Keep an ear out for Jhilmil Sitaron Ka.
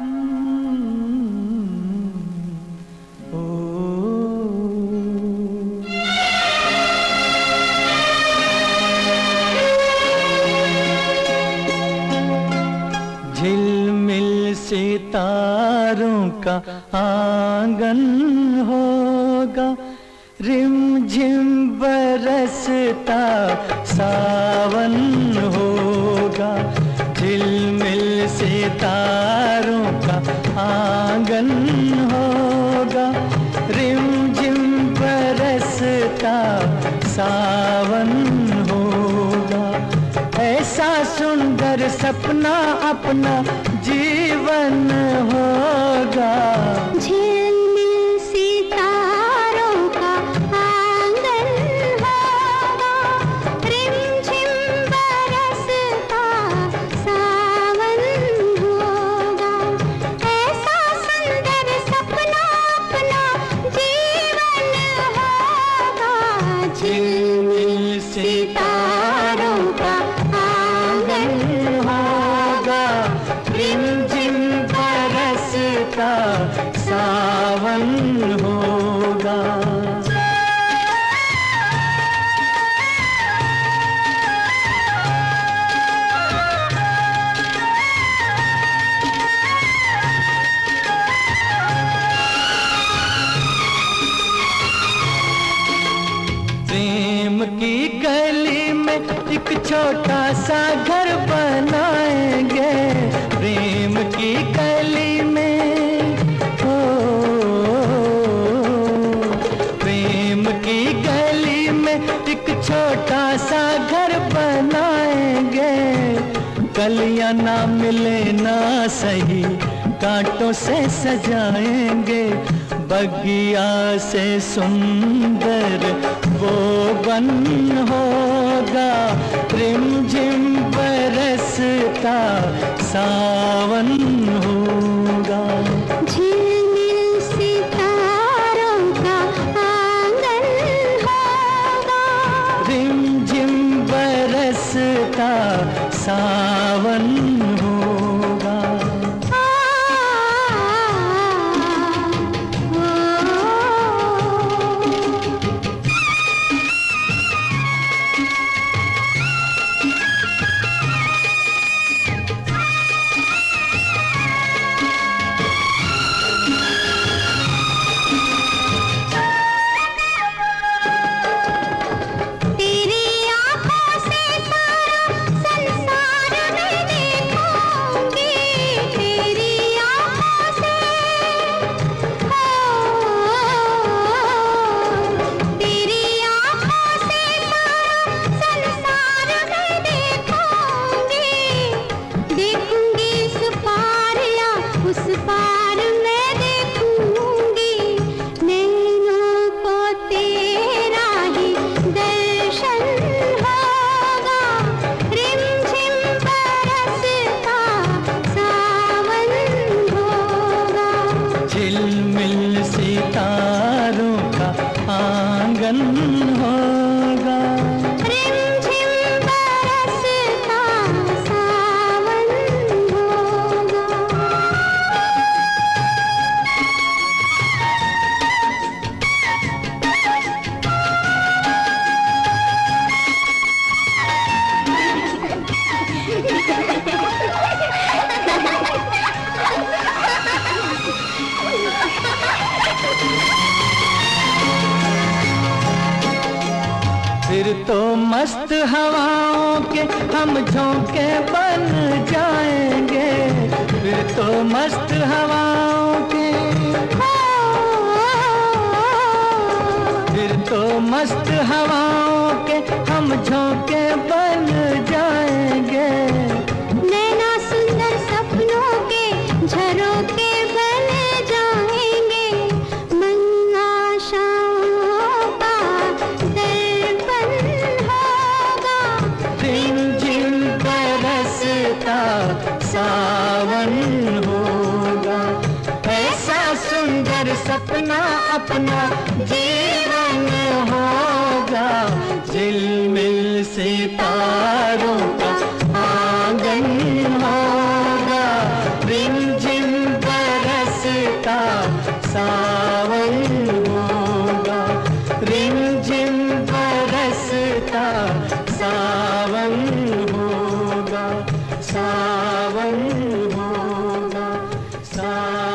झिलमिल सितारों का आंगन होगा, रिमझिम बरसता सावन होगा। झिलमिल सितारों का आंगन होगा, रिमझिम बरसता सावन होगा। ऐसा सुंदर सपना अपना जीवन होगा। झिलमिल सितारों का आंगन होगा, रिमझिम बरसता सावन होगा। की गली में एक छोटा सा घर बनाएंगे, प्रेम की गली में हो। प्रेम की गली में एक छोटा सा घर बनाएंगे, गलियां ना मिले ना सही कांटों से सजाएंगे। बगिया से सुंदर वो बन होगा, रिमझिम बरसता सावन होगा। झिलमिल सितारों का आंगन होगा, रिमझिम बरसता सावन होगा। झिलमिल सितारों का आंगन होगा, रिमझिम बरसता सावन होगा। फिर तो मस्त हवाओं के हम झोंके बन जाएंगे, फिर तो मस्त हवाओं के, फिर तो मस्त हवाओं के हम झोंके बन जाएंगे। नैना सुंदर सपनों के झरोके सावन होगा। ऐसा सुंदर सपना अपना जीवन होगा, झिलमिल सितारों का आंगन होगा, रिमझिम सावन होगा, रिमझिम बरसता सावन होगा, सावन होगा, सावन।